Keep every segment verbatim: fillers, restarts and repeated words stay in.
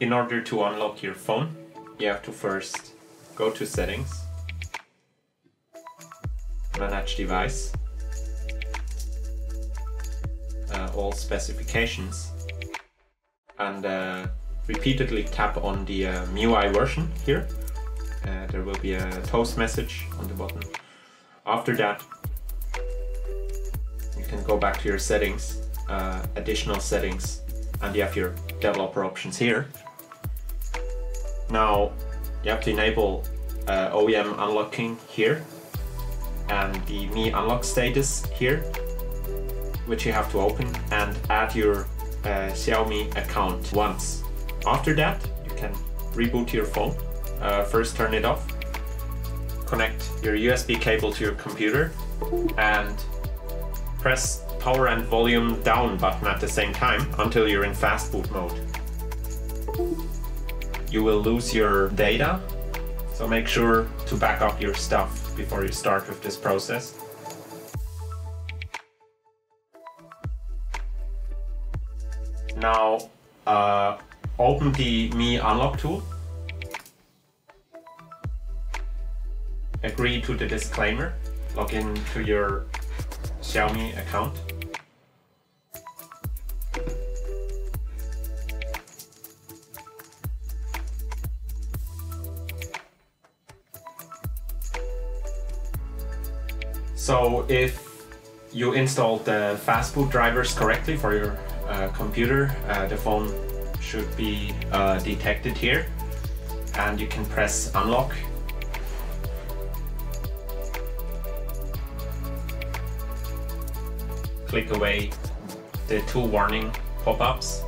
In order to unlock your phone, you have to first go to Settings, Manage Device, uh, All Specifications, and uh, repeatedly tap on the uh, M I U I version here. Uh, there will be a toast message on the bottom. After that, you can go back to your settings, uh, additional settings, and you have your developer options here. Now you have to enable uh, O E M unlocking here and the Mi Unlock status here, which you have to open and add your uh, Xiaomi account once. After that, you can reboot your phone. Uh, first turn it off, connect your U S B cable to your computer and press power and volume down button at the same time until you're in fastboot mode. You will lose your data, so make sure to back up your stuff before you start with this process. Now uh, open the Mi Unlock tool. Agree to the disclaimer, log in to your Xiaomi account. So if you installed the fastboot drivers correctly for your uh, computer, uh, the phone should be uh, detected here, and you can press unlock. Click away the two warning pop-ups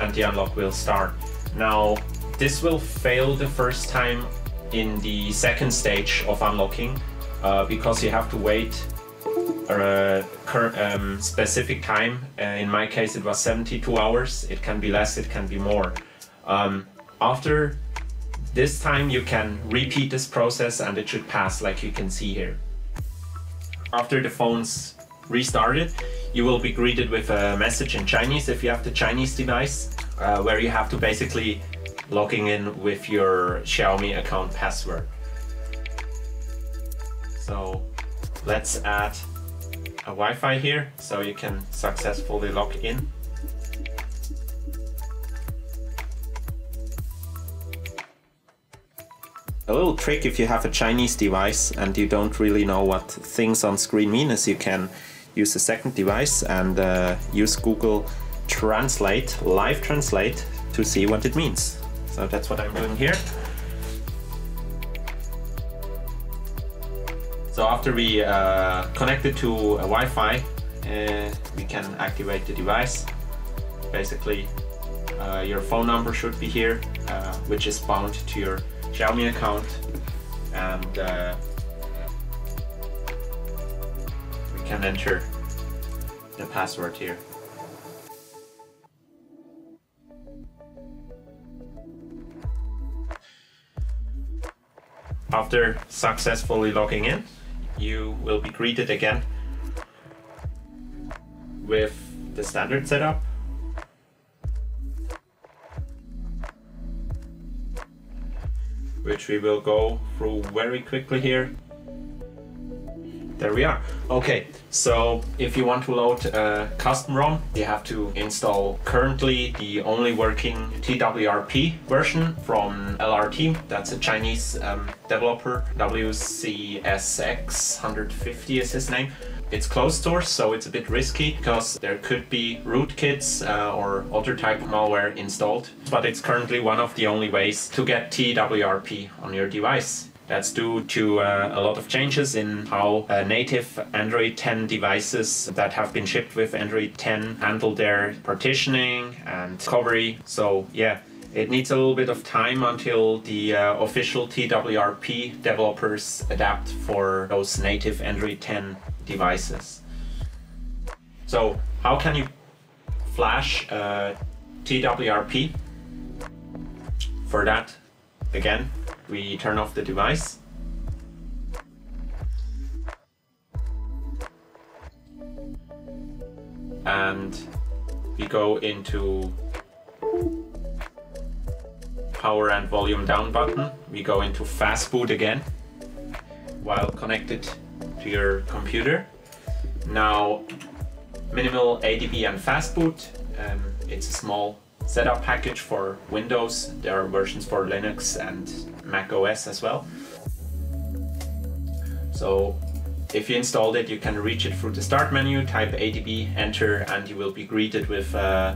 and the unlock will start. Now this will fail the first time in the second stage of unlocking uh, because you have to wait a um, specific time. Uh, in my case it was seventy-two hours. It can be less, it can be more. Um, after this time you can repeat this process and it should pass, like you can see here. After the phone's restarted, you will be greeted with a message in Chinese if you have the Chinese device, uh, where you have to basically logging in with your Xiaomi account password. So let's add a Wi-Fi here so you can successfully log in. A little trick if you have a Chinese device and you don't really know what things on screen mean is you can use a second device and uh, use Google Translate, live translate, to see what it means. So that's what I'm doing here. So after we uh, connect it to a Wi-Fi, uh, we can activate the device. Basically, uh, your phone number should be here, uh, which is bound to your Xiaomi account, and uh, we can enter the password here. After successfully logging in, you will be greeted again with the standard setup. Which we will go through very quickly here. There we are. Okay, so if you want to load a custom ROM, you have to install currently the only working T W R P version from L R T. That's a Chinese um, developer. W C S X one fifty is his name. It's closed source, so it's a bit risky because there could be rootkits uh, or other type of malware installed, but it's currently one of the only ways to get T W R P on your device. That's due to uh, a lot of changes in how uh, native Android ten devices that have been shipped with Android ten handle their partitioning and recovery. So yeah, it needs a little bit of time until the uh, official T W R P developers adapt for those native Android ten devices. So how can you flash uh, T W R P? For that, again, we turn off the device. And we go into power and volume down button. We go into fastboot again while connected to your computer. Now minimal A D B and fastboot. Um, it's a small setup package for Windows. There are versions for Linux and Mac O S as well. So if you installed it, you can reach it through the start menu, type A D B, enter, and you will be greeted with uh,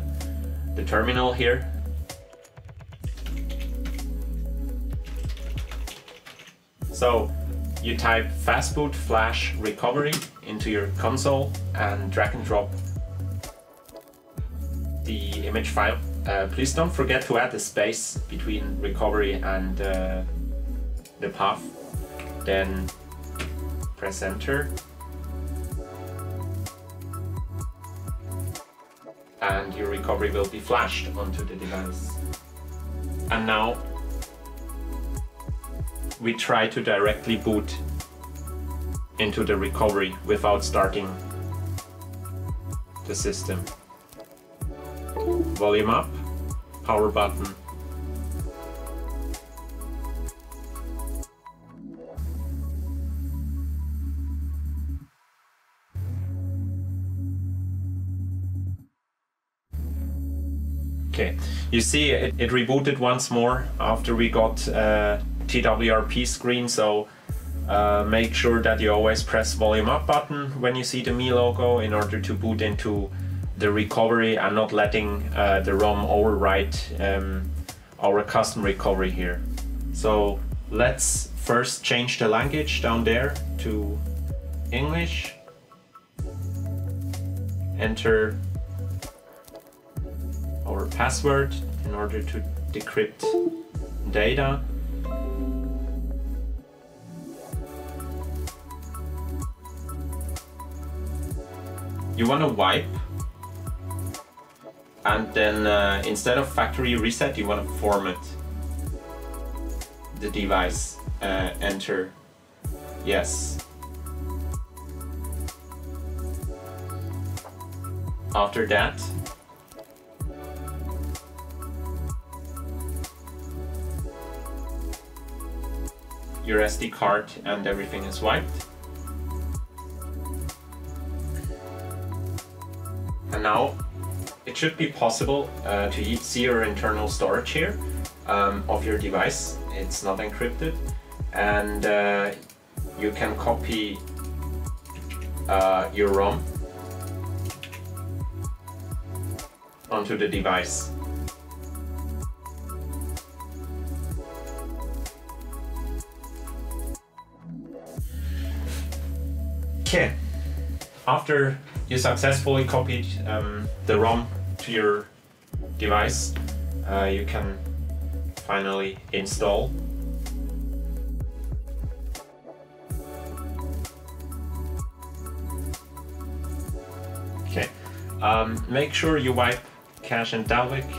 the terminal here. So you type fastboot flash recovery into your console and drag and drop the image file. Uh, please don't forget to add a space between recovery and uh, the path. Then press enter. And your recovery will be flashed onto the device. And now we try to directly boot into the recovery without starting the system. Volume up, power button. Okay, you see it, it rebooted once more after we got uh, T W R P screen, so uh, make sure that you always press volume up button when you see the Mi logo in order to boot into the recovery and not letting uh, the ROM overwrite um, our custom recovery here. So let's first change the language down there to English. Enter our password in order to decrypt data. You want to wipe, and then uh, instead of factory reset, you want to format the device. Uh, enter yes. After that, your S D card and everything is wiped. And now it should be possible uh, to see your internal storage here um, of your device. It's not encrypted, and uh, you can copy uh, your ROM onto the device. Okay, after you successfully copied um, the ROM to your device, uh, you can finally install. Okay, um, make sure you wipe cache and Dalvik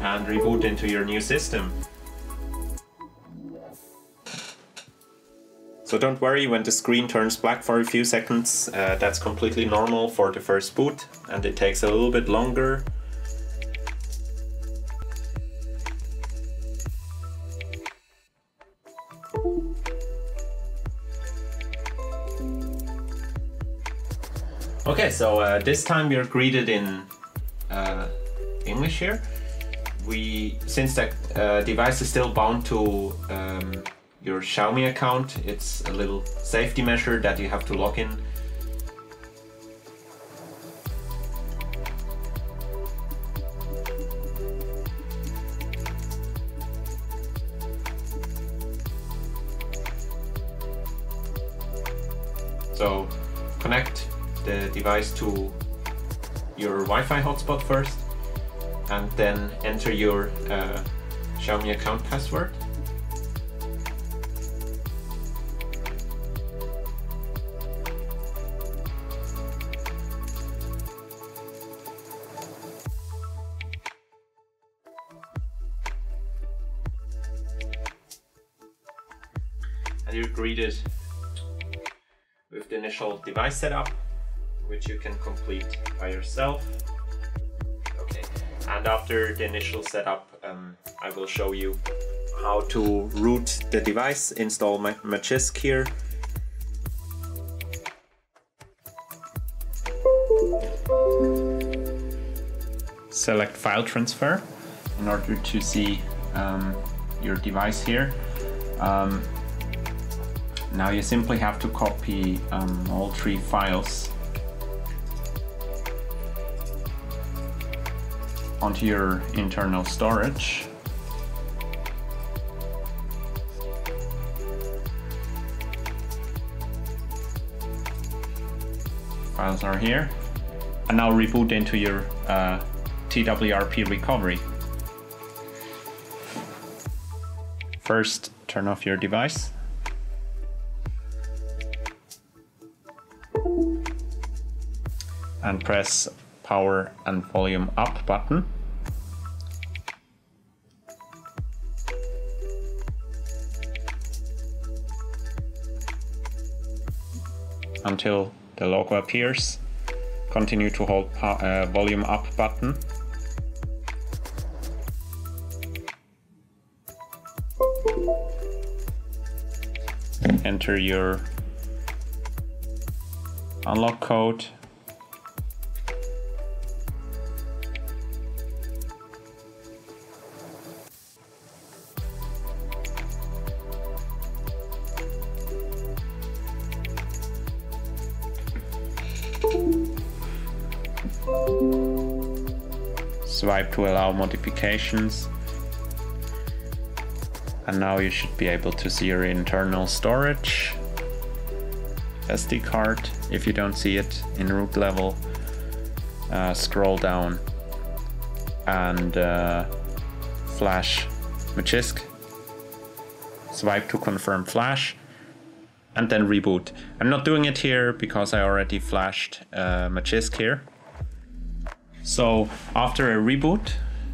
and reboot into your new system. So don't worry when the screen turns black for a few seconds, uh, that's completely normal for the first boot, and it takes a little bit longer. Okay, so uh, this time we are greeted in uh, English here. We, since the uh, device is still bound to um, your Xiaomi account, it's a little safety measure that you have to log in. So connect the device to your Wi-Fi hotspot first, and then enter your uh, Xiaomi account password. And you're greeted with the initial device setup which you can complete by yourself. Okay, and after the initial setup, um, I will show you how to root the device. Install Magisk here. Select file transfer in order to see um, your device here. Um, now you simply have to copy um, all three files onto your internal storage. Files are here, and now reboot into your uh, T W R P recovery. First, turn off your device. And press power and volume up button. Until the logo appears, continue to hold uh, volume up button. Enter your unlock code. Swipe to allow modifications. And now you should be able to see your internal storage, S D card. If you don't see it in root level, uh, scroll down and uh, flash Magisk. Swipe to confirm flash and then reboot. I'm not doing it here because I already flashed uh, Magisk here. So after a reboot,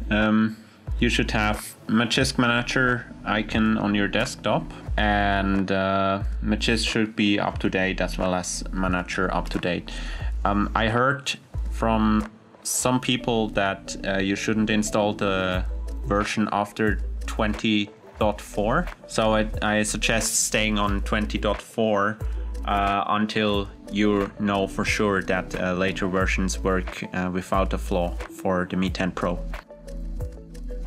um, you should have Magisk Manager icon on your desktop, and uh, Magisk should be up to date as well as Manager up to date. Um, I heard from some people that uh, you shouldn't install the version after twenty point four, so I, I suggest staying on twenty point four uh, until you know for sure that uh, later versions work uh, without a flaw for the Mi ten Pro.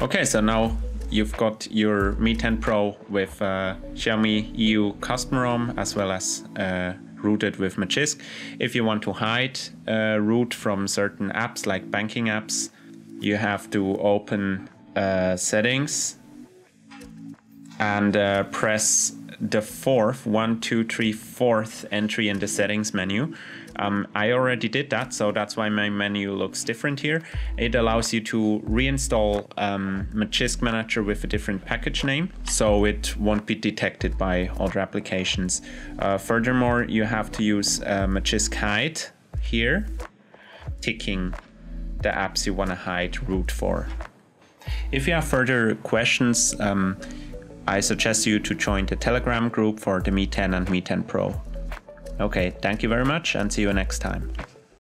Okay, so now you've got your Mi ten Pro with uh, Xiaomi E U custom ROM as well as uh, rooted with Magisk. If you want to hide uh, root from certain apps like banking apps, you have to open uh, settings and uh, press the fourth, one, two, three, fourth entry in the settings menu. Um, I already did that, so that's why my menu looks different here. It allows you to reinstall um, Magisk Manager with a different package name, so it won't be detected by other applications. Uh, furthermore, you have to use uh, Magisk Hide here, ticking the apps you want to hide root for. If you have further questions, um, I suggest you to join the Telegram group for the Mi ten and Mi ten Pro. Okay, thank you very much and see you next time.